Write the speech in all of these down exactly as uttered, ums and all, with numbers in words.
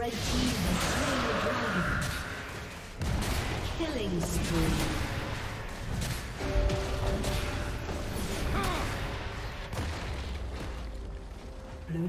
Red team has slain the dragon. Killing spree. Blue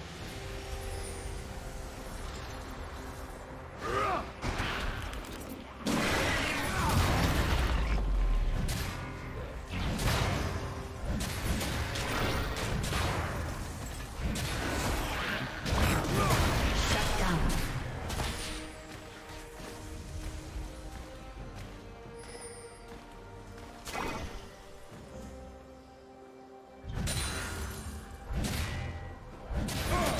Oh!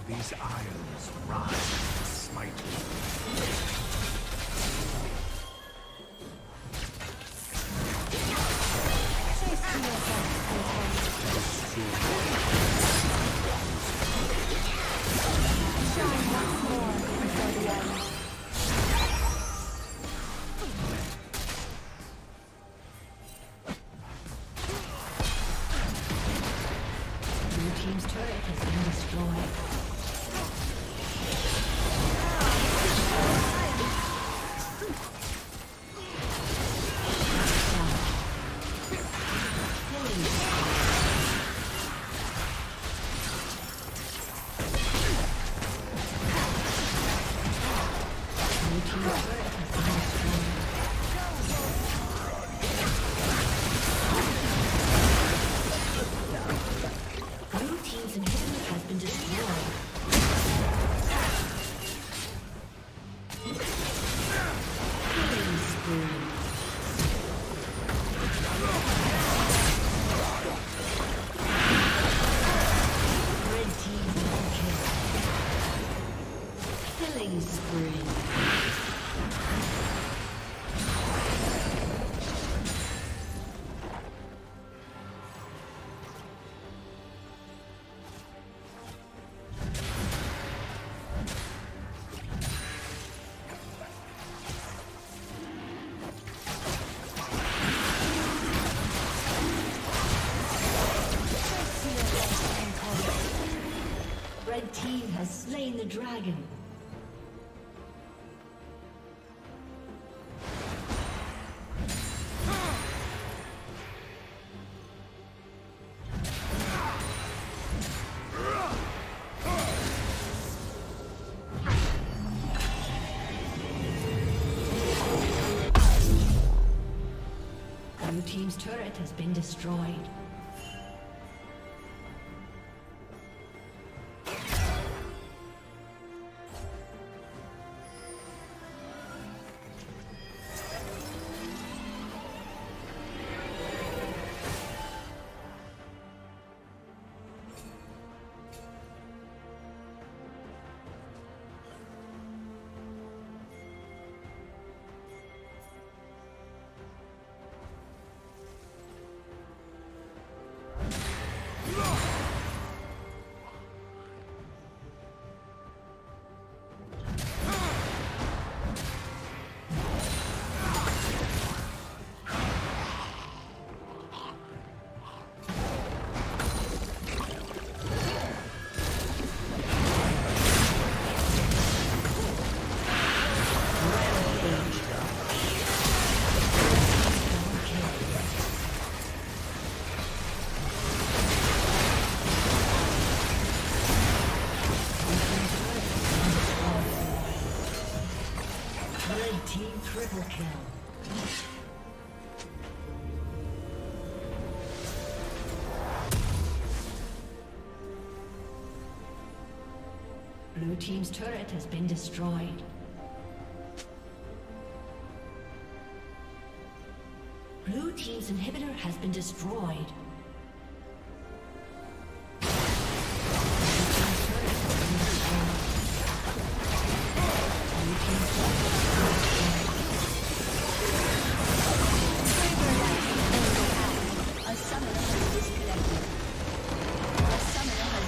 of these isles rise and smite me. Red team has slain the dragon. Blue team's turret has been destroyed. Triple kill. Blue team's turret has been destroyed. Blue team's inhibitor has been destroyed.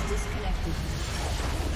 Disconnected.